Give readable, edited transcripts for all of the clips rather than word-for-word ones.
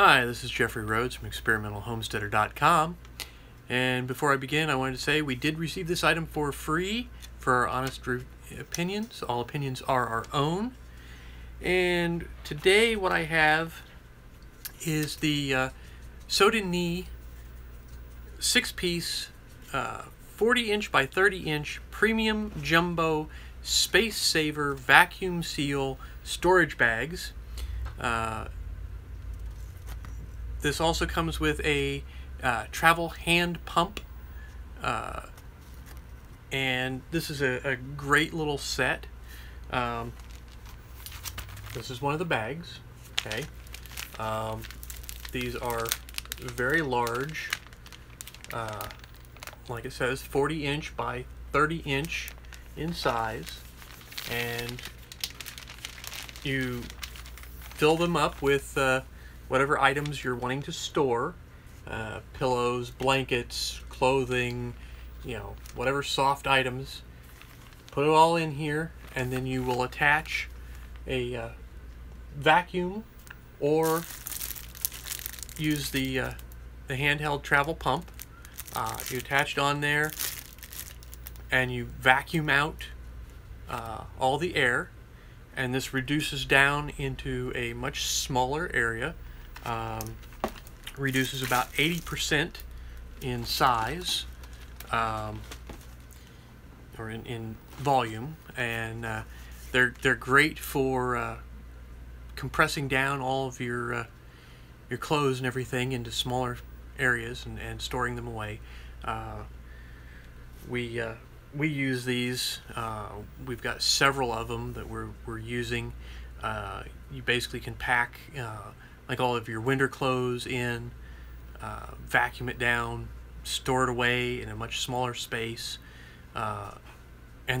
Hi, this is Jeffrey Rhoades from ExperimentalHomesteader.com, and before I begin I wanted to say we did receive this item for free for our honest opinions. All opinions are our own. And today what I have is the Sodynee 6-piece 40-inch by 30-inch premium jumbo space saver vacuum seal storage bags. This also comes with a travel hand pump, and this is a great little set. This is one of the bags. Okay, these are very large, like it says, 40 inch by 30 inch in size, and you fill them up with whatever items you're wanting to store, pillows, blankets, clothing, you know, whatever soft items. Put it all in here, and then you will attach a vacuum or use the handheld travel pump. You attach it on there and you vacuum out all the air, and this reduces down into a much smaller area. Reduces about 80% in size, or in volume, and they're great for compressing down all of your clothes and everything into smaller areas and storing them away. We use these. We've got several of them that we're using. You basically can pack like all of your winter clothes in, vacuum it down, store it away in a much smaller space, and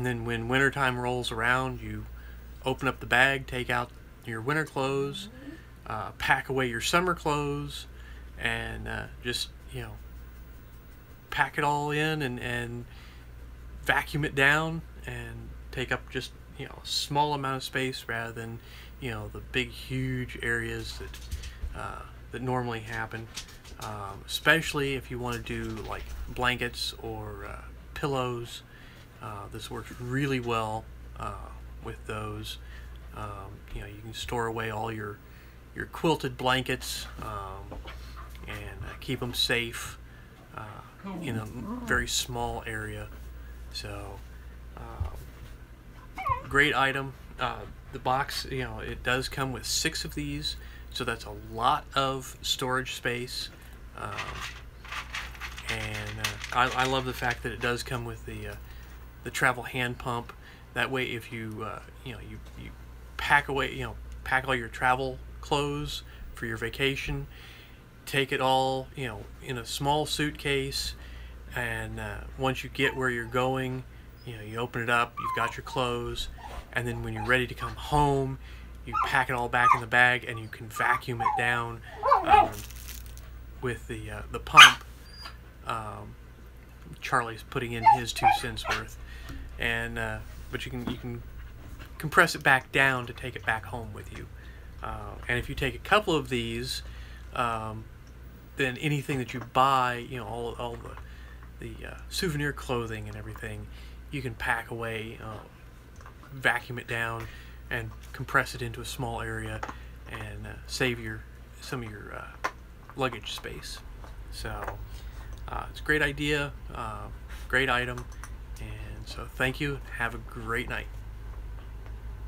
then when winter time rolls around, you open up the bag, take out your winter clothes, pack away your summer clothes, and just, you know, pack it all in and vacuum it down and take up just, you know, a small amount of space rather than, you know, the big huge areas that that normally happen, especially if you want to do like blankets or pillows. This works really well with those. You know, you can store away all your quilted blankets and keep them safe in a very small area. So great item. The box, you know, it does come with 6 of these, so that's a lot of storage space. And I love the fact that it does come with the travel hand pump. That way, if you you know, you pack away, you know, pack all your travel clothes for your vacation, take it all, you know, in a small suitcase, and once you get where you're going, you know, you open it up, you've got your clothes, and then when you're ready to come home, you pack it all back in the bag and you can vacuum it down with the pump. Charlie's putting in his 2 cents worth, and but you can compress it back down to take it back home with you. And if you take a couple of these, then anything that you buy, you know, all the souvenir clothing and everything, you can pack away, vacuum it down, and compress it into a small area, and save some of your luggage space. So it's a great idea, great item, and so thank you. Have a great night.